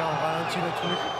on ralentit le truc.